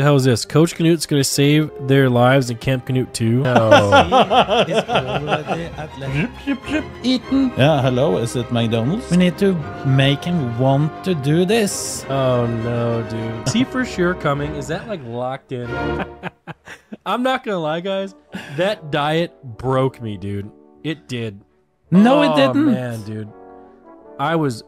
The hell is this? Coach Knut's going to save their lives in Camp Knut 2. Oh. Eaten. Yeah, hello. Is it McDonald's? We need to make him want to do this. Oh, no, dude. See for sure coming. Is that like locked in? I'm not going to lie, guys. That diet broke me, dude. It did. No, it didn't. Oh, man, dude. I was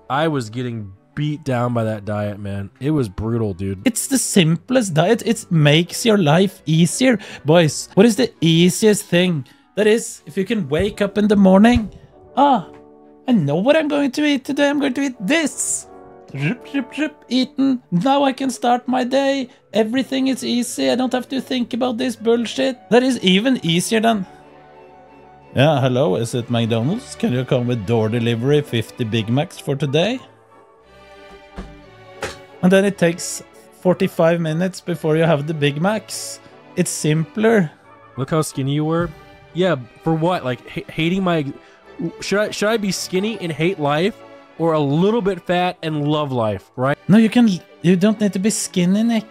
getting beat down by that diet, man. It was brutal, dude. It's the simplest diet. It makes your life easier. Boys, what is the easiest thing? That is, if you can wake up in the morning, I know what I'm going to eat today. I'm going to eat this. Eaten. Now I can start my day. Everything is easy. I don't have to think about this bullshit. That is even easier than... Yeah, hello, is it McDonald's? Can you come with door delivery 50 Big Macs for today? And then it takes 45 minutes before you have the Big Macs. It's simpler. Look how skinny you were. Yeah, for what? Like hating my... Should I be skinny and hate life? Or a little bit fat and love life, right? No, you don't need to be skinny, Nick.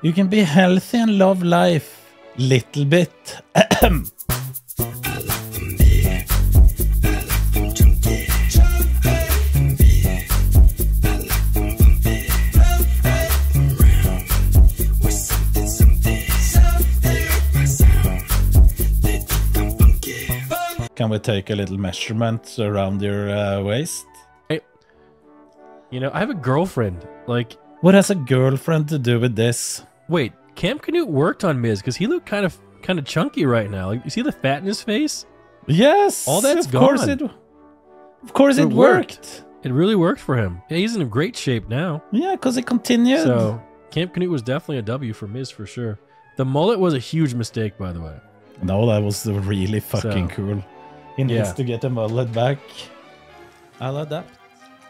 You can be healthy and love life. Little bit. Can we take a little measurement around your waist? You know, I have a girlfriend. Like, what has a girlfriend to do with this? Wait, Camp Knut worked on Miz because he looked kind of chunky right now. Like, you see the fat in his face? Yes. All that's gone. Of course it worked. It really worked for him. Yeah, he's in great shape now. Yeah, because it continued. So Camp Knut was definitely a W for Miz for sure. The mullet was a huge mistake, by the way. No, that was really fucking cool. He needs to get the mullet back. I love that.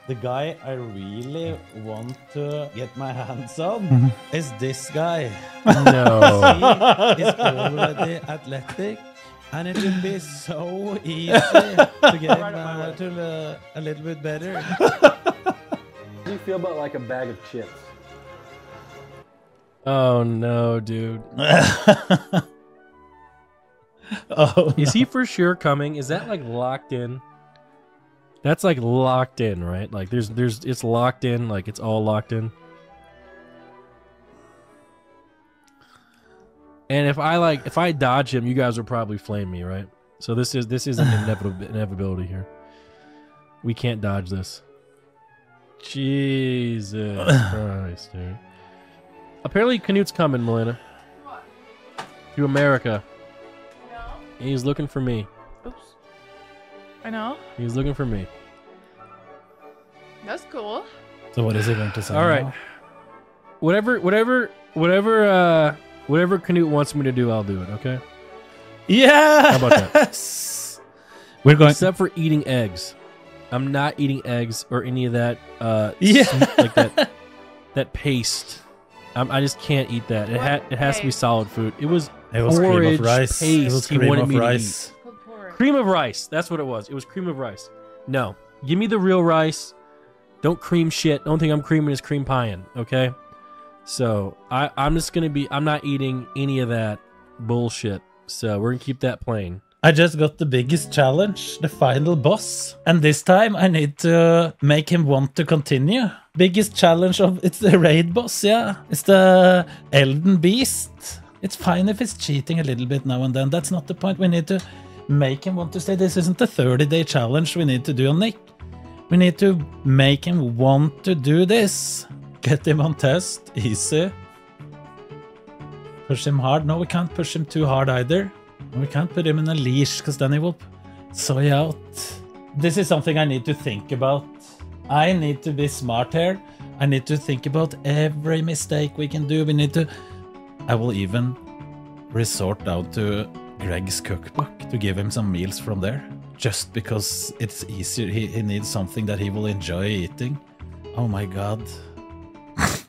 The guy I really want to get my hands on is this guy. No. He is already athletic, and it will be so easy to get him to a little bit better. How do you feel about like a bag of chips? Oh, no, dude. Oh, is he for sure coming? Is that like locked in? That's like locked in, right? Like there's it's locked in, like it's all locked in. And if I dodge him, you guys will probably flame me, right? So this is an inevitability here. We can't dodge this. Jesus Christ, dude. Apparently Knut's coming, Melina. What? To America. He's looking for me. Oops. I know. He's looking for me. That's cool. So what is he going to say? All right. Now? Whatever Knut wants me to do, I'll do it, okay? Yeah. How about that? We're going except for eating eggs. I'm not eating eggs or any of that like that paste. I just can't eat that. It has to be solid food. It was cream of rice. Paste. It was cream of rice. Cream of rice. That's what it was. It was cream of rice. No. Give me the real rice. Don't cream shit. Don't think I'm creaming his cream pieing. Okay? So, I'm just going to be... I'm not eating any of that bullshit. So, we're going to keep that plain. I just got the biggest challenge. The final boss. And this time, I need to make him want to continue. Biggest challenge of... It's the raid boss, yeah. It's the Elden Beast. It's fine if it's cheating a little bit now and then. That's not the point. We need to make him want to stay. This isn't a 30-day challenge we need to do on Nick. We need to make him want to do this. Get him on test. Easy. Push him hard. No, we can't push him too hard either. We can't put him in a leash because then he will soy out. This is something I need to think about. I need to be smart here. I need to think about every mistake we can do. We need to... I will even resort out to Greg's cookbook to give him some meals from there. Just because it's easier. He needs something that he will enjoy eating. Oh my god.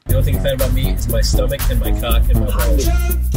The only thing I find about me is my stomach and my cock and my balls.